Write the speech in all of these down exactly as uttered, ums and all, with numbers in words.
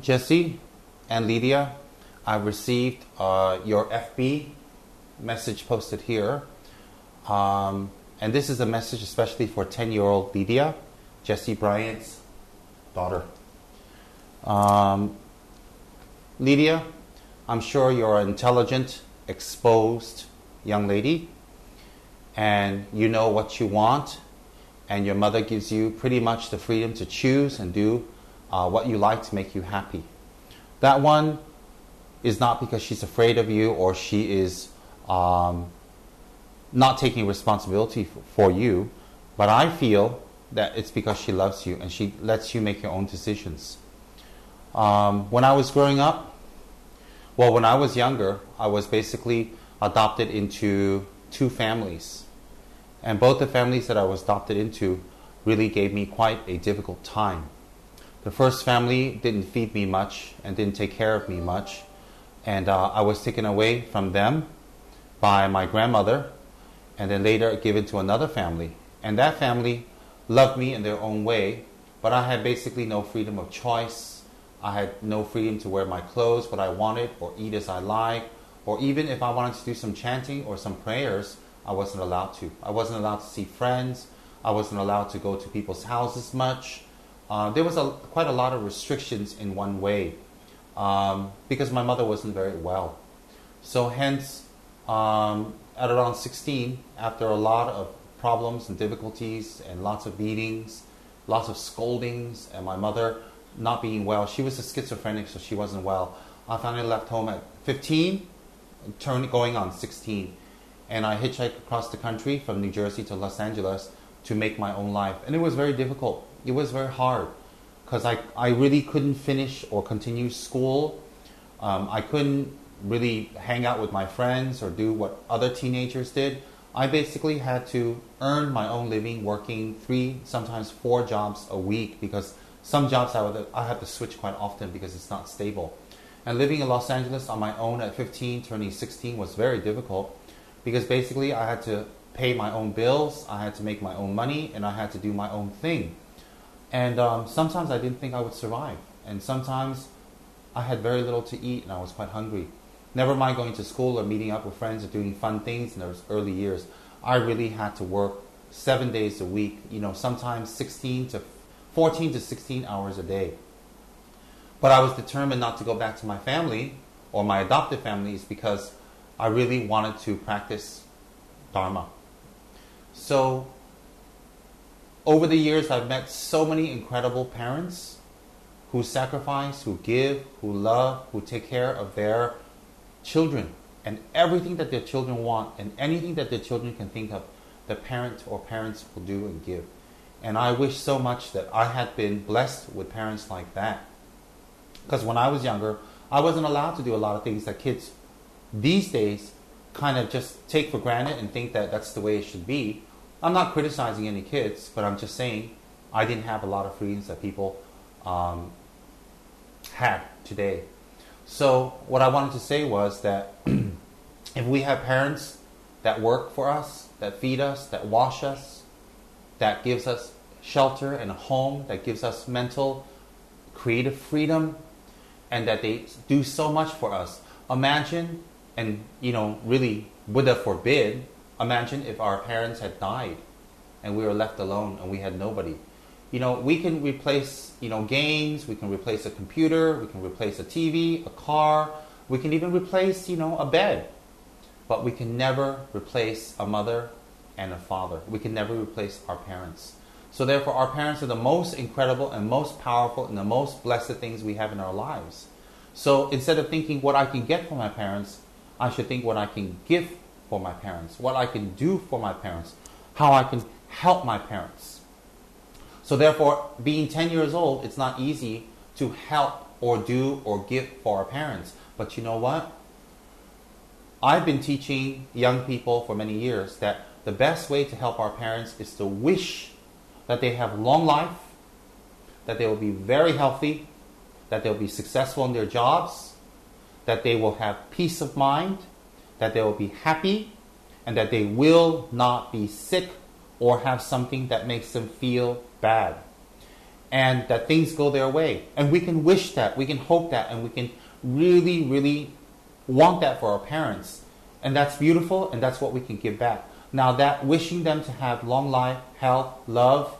Jessie and Lydia, I received uh, your F B message posted here. Um, and this is a message especially for ten-year-old Lydia, Jessie Bryant's daughter. Um, Lydia, I'm sure you're an intelligent, exposed young lady, and you know what you want, and your mother gives you pretty much the freedom to choose and do uh, what you like to make you happy. That one is not because she's afraid of you or she is um, not taking responsibility for you, but I feel that it's because she loves you and she lets you make your own decisions. Um, when I was growing up, well, when I was younger, I was basically adopted into two families. And both the families that I was adopted into really gave me quite a difficult time. The first family didn't feed me much and didn't take care of me much. And uh, I was taken away from them by my grandmother and then later given to another family. And that family loved me in their own way, but I had basically no freedom of choice. I had no freedom to wear my clothes, what I wanted, or eat as I liked, or even if I wanted to do some chanting or some prayers, I wasn't allowed to. I wasn't allowed to see friends. I wasn't allowed to go to people's houses much. Uh, there was a, quite a lot of restrictions in one way um, because my mother wasn't very well. So hence, um, at around sixteen, after a lot of problems and difficulties and lots of beatings, lots of scoldings, and my mother not being well. She was a schizophrenic, so she wasn't well. I finally left home at fifteen, turned going on sixteen, and I hitchhiked across the country from New Jersey to Los Angeles to make my own life. And it was very difficult. It was very hard because I, I really couldn't finish or continue school. Um, I couldn't really hang out with my friends or do what other teenagers did. I basically had to earn my own living working three, sometimes four jobs a week because some jobs I would I have to switch quite often because it's not stable. And living in Los Angeles on my own at fifteen, turning sixteen was very difficult because basically I had to pay my own bills, I had to make my own money, and I had to do my own thing. And um, sometimes I didn't think I would survive. And sometimes I had very little to eat and I was quite hungry. Never mind going to school or meeting up with friends or doing fun things in those early years. I really had to work seven days a week, you know, sometimes sixteen to fourteen to sixteen hours a day. But I was determined not to go back to my family or my adopted families because I really wanted to practice dharma. So over the years, I've met so many incredible parents who sacrifice, who give, who love, who take care of their children, and everything that their children want and anything that their children can think of, the parent or parents will do and give. And I wish so much that I had been blessed with parents like that. Because when I was younger, I wasn't allowed to do a lot of things that kids these days kind of just take for granted and think that that's the way it should be. I'm not criticizing any kids, but I'm just saying I didn't have a lot of freedoms that people um, have today. So what I wanted to say was that if we have parents that work for us, that feed us, that wash us, that gives us shelter and a home, that gives us mental, creative freedom, and that they do so much for us. Imagine, and you know, really, Buddha forbid, imagine if our parents had died and we were left alone and we had nobody. You know, we can replace, you know, games, we can replace a computer, we can replace a T V, a car, we can even replace, you know, a bed. But we can never replace a mother and a father. We can never replace our parents. So therefore, our parents are the most incredible and most powerful and the most blessed things we have in our lives. So instead of thinking what I can get from my parents, I should think what I can give for my parents, what I can do for my parents, how I can help my parents. So therefore, being ten years old, it's not easy to help or do or give for our parents. But you know what? I've been teaching young people for many years that the best way to help our parents is to wish that they have long life, that they will be very healthy, that they'll be successful in their jobs, that they will have peace of mind, that they will be happy, and that they will not be sick or have something that makes them feel bad. and that things go their way. And we can wish that, we can hope that, and we can really, really want that for our parents. And that's beautiful, and that's what we can give back. Now, that wishing them to have long life, health, love,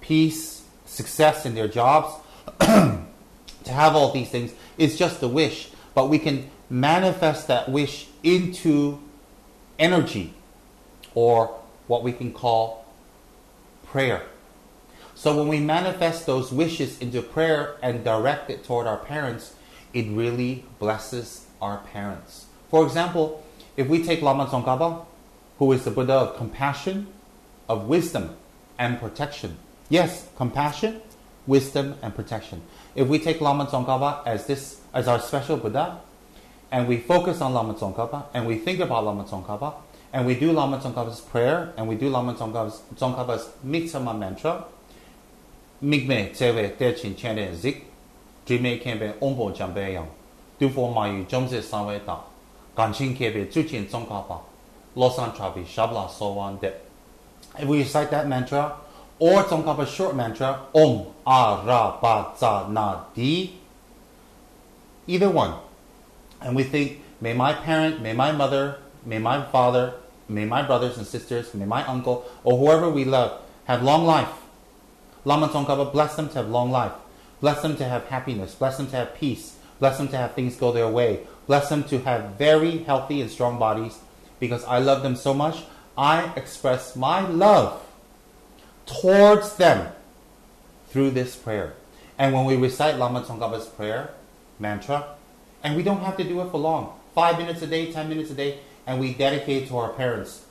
peace, success in their jobs, to have all these things, is just a wish. But we can manifest that wish into energy, or what we can call prayer. So when we manifest those wishes into prayer and direct it toward our parents, it really blesses our parents. For example, if we take Lama Tsongkhapa, who is the Buddha of compassion, of wisdom, and protection. Yes, compassion, wisdom, and protection. If we take Lama Tsongkhapa as this, as our special Buddha, and we focus on Lama Tsongkhapa, and we think about Lama Tsongkhapa, and we do Lama Tsongkhapa's prayer, and we do Lama Tsongkhapa's, Tsongkhapa's Migtsema Mantra, Migme Tsewe Techin Chene Zik, Drime Kembe Ombo Jambeyang, Dufo Mayu Jomze Sanwe Da, Ganshin Kebe Tsuchin Tsongkhapa, Losan Travi Shabla Sowan De. If we recite that mantra, or Tsongkhapa's short mantra, Om A Ra Ba Za Na Di, either one, and we think, may my parent, may my mother, may my father, may my brothers and sisters, may my uncle, or whoever we love, have long life. Lama Tsongkhapa, bless them to have long life. Bless them to have happiness. Bless them to have peace. Bless them to have things go their way. Bless them to have very healthy and strong bodies, because I love them so much. I express my love towards them through this prayer. And when we recite Lama Tsongkhapa's prayer, mantra, and we don't have to do it for long, five minutes a day, ten minutes a day, and we dedicate to our parents,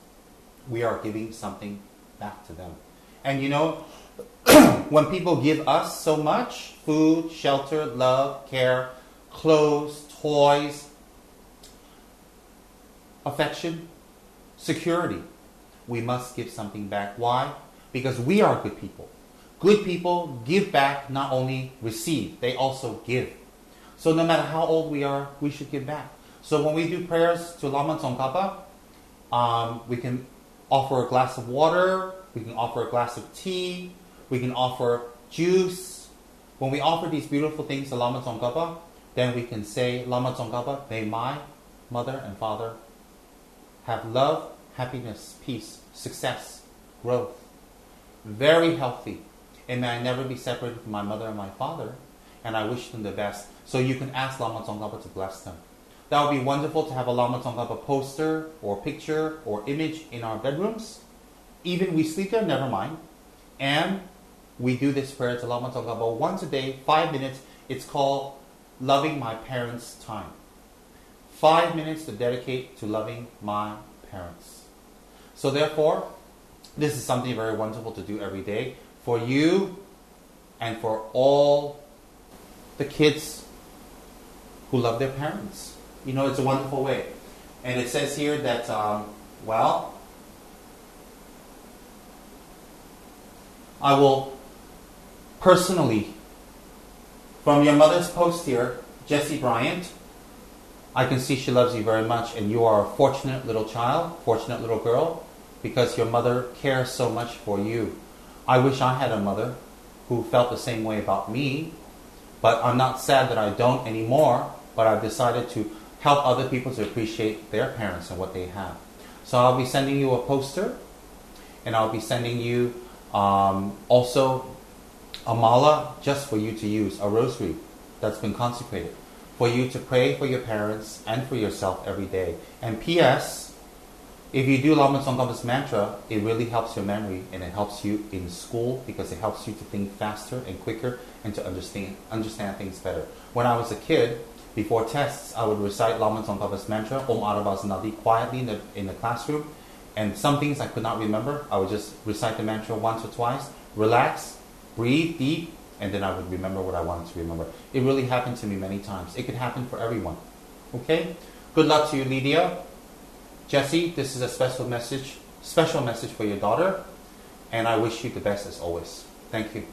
we are giving something back to them. And you know, when people give us so much, food, shelter, love, care, clothes, toys, affection, security, we must give something back. Why? Because we are good people. Good people give back, not only receive, they also give. So no matter how old we are, we should give back. So when we do prayers to Lama Tsongkhapa, um, we can offer a glass of water, we can offer a glass of tea, we can offer juice. When we offer these beautiful things to Lama Tsongkhapa, then we can say, Lama Tsongkhapa, may my mother and father have love, happiness, peace, success, growth, very healthy, and may I never be separated from my mother and my father, and I wish them the best. So you can ask Lama Tsongkhapa to bless them. That would be wonderful to have a Lama Tsongkhapa poster or picture or image in our bedrooms. Even we sleep there, never mind. And we do this prayer to Lama Tsongkhapa once a day, five minutes. It's called Loving My Parents Time. Five minutes to dedicate to loving my parents. So therefore, this is something very wonderful to do every day for you and for all the kids who love their parents. You know, it's a wonderful way. And it says here that, um, well, I will personally, from your mother's post here, Jessie Bryant, I can see she loves you very much, and you are a fortunate little child, fortunate little girl, because your mother cares so much for you. I wish I had a mother who felt the same way about me, but I'm not sad that I don't anymore, but I've decided to help other people to appreciate their parents and what they have. So I'll be sending you a poster, and I'll be sending you um, also a mala just for you to use, a rosary that's been consecrated, for you to pray for your parents and for yourself every day. And P S, if you do Lama Tsongkhapa's mantra, it really helps your memory, and it helps you in school because it helps you to think faster and quicker and to understand, understand things better. When I was a kid, before tests, I would recite Lama Tsongkhapa's mantra, Om Arabas Nadi, quietly in the, in the classroom. And some things I could not remember, I would just recite the mantra once or twice, relax, breathe deep, and then I would remember what I wanted to remember. It really happened to me many times. It could happen for everyone. Okay? Good luck to you, Lydia. Jessie, this is a special message, special message for your daughter. And I wish you the best as always. Thank you.